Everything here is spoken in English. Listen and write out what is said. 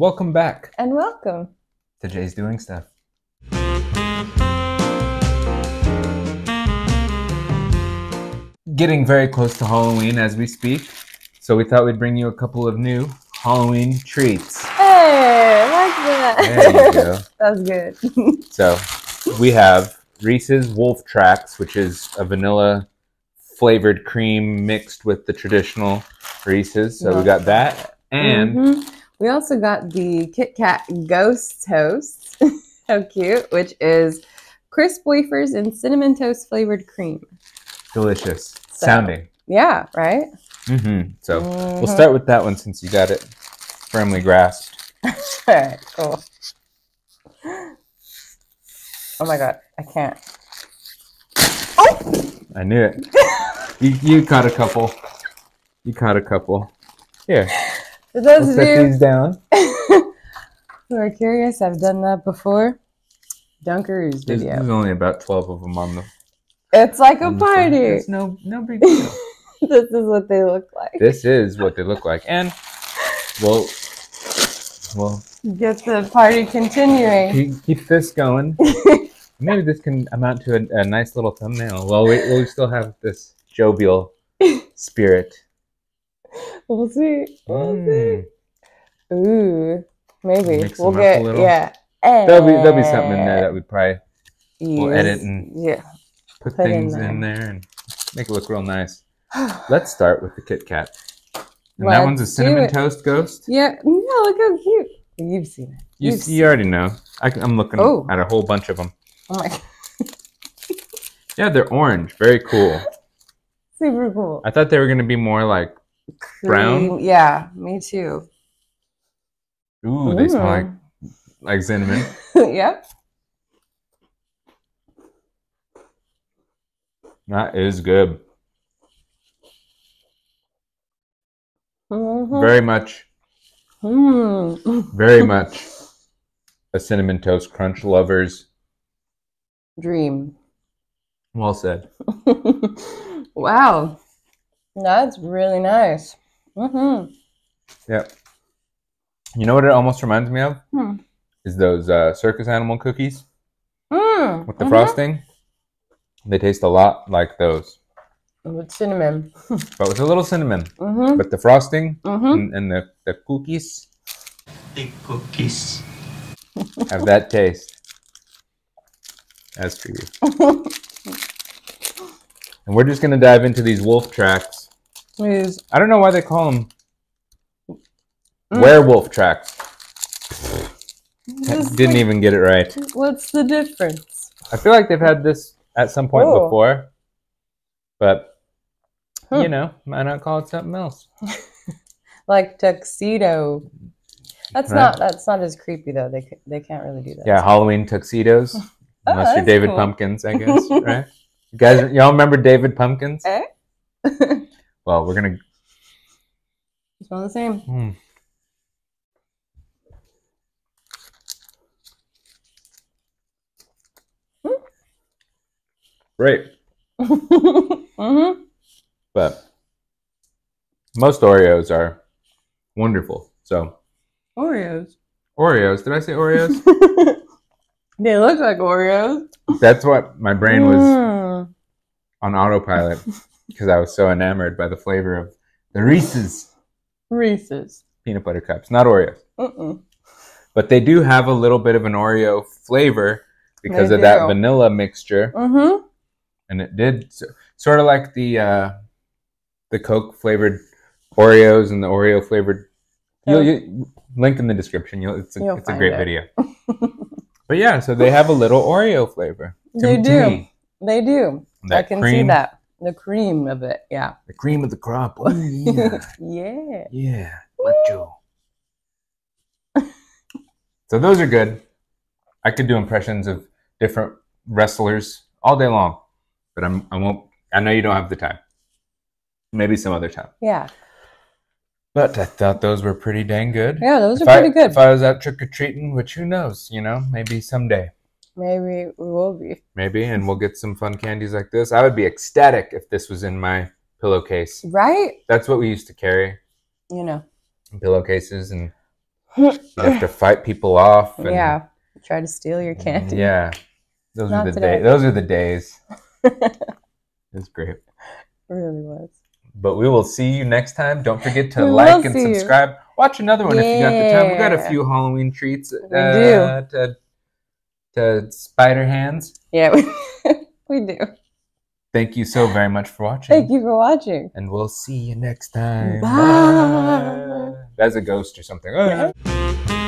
Welcome back. And welcome to Jay's Doing Stuff. Getting very close to Halloween as we speak, so we thought we'd bring you a couple of new Halloween treats. Hey, I like that. There you go. That was good. So we have Reese's Wolf Tracks, which is a vanilla flavored cream mixed with the traditional Reese's. So we got that. And we also got the Kit Kat Ghost Toast. How cute. Which is crisp wafers and cinnamon toast flavored cream. Delicious. So, sounding. Yeah, right? So we'll start with that one since you got it firmly grasped. All right, cool. Oh my God, I can't. Oh! I knew it. You caught a couple. You caught a couple. Here. For those of you set these down. Who are curious, I've done that before. Dunkaroo's video. There's only about 12 of them on the... It's like a party. It's no big deal. This is what they look like. This is what they look like. And we'll get the party continuing. Keep this going. Maybe this can amount to a nice little thumbnail. Well, we still have this jovial spirit. We'll see. We'll see. Ooh, maybe. Mix we'll get, yeah. There'll be something in there that we probably will edit and put things in there and make it look real nice. Let's start with the Kit Kat. And that one's a cinnamon toast ghost. Yeah. No, look how cute. You've seen it. You already know. I'm looking at a whole bunch of them. Oh my God. Yeah, they're orange. Very cool. Super cool. I thought they were going to be more like brown. Yeah, me too. Ooh, they smell like cinnamon. Yep. That is good. Very much. Very much a cinnamon toast crunch lover's dream. Well said. Wow. That's really nice. Yeah. You know what it almost reminds me of? Is those circus animal cookies with the frosting. They taste a lot like those. With cinnamon. But with a little cinnamon. But the frosting and the cookies. The cookies. Have that taste. As for you. And we're just going to dive into these wolf tracks. Please. I don't know why they call them werewolf tracks. Didn't even get it right. What's the difference? I feel like they've had this at some point before. But, you know, might not call it something else. Like tuxedo. That's not as creepy, though. They can't really do that. Yeah, Halloween tuxedos. Unless you're David Pumpkins, I guess, right? You guys, y'all remember David Pumpkins? Eh? Well, we're going to... It's all the same. Great. But most Oreos are wonderful. So Oreos. Did I say Oreos? They look like Oreos. That's what my brain was on autopilot because I was so enamored by the flavor of the Reese's peanut butter cups, not Oreos. But they do have a little bit of an Oreo flavor because of that vanilla mixture. And it did sort of like the Coke flavored Oreos and the Oreo flavored. You link in the description. It's a great video. But yeah, so they have a little Oreo flavor. They do. I can see that. The cream of it. Yeah. The cream of the crop. Oh, yeah. Yeah. Macho. So those are good. I could do impressions of different wrestlers all day long. But I won't. I know you don't have the time. Maybe some other time. Yeah. But I thought those were pretty dang good. Yeah, those are pretty good. If I was out trick-or-treating, which who knows, you know, maybe someday. Maybe we will be. Maybe, and we'll get some fun candies like this. I would be ecstatic if this was in my pillowcase. Right? That's what we used to carry. You know. Pillowcases and You have to fight people off. And, yeah, try to steal your candy. Yeah, those are the days. Those are the days. It's great. It really was. But we will see you next time. Don't forget to like and subscribe. Watch another one if you got the time. We got a few Halloween treats. We do. To spider hands. Yeah, we do. Thank you so very much for watching. Thank you for watching. And we'll see you next time. Bye. Bye. That's a ghost or something. Yeah.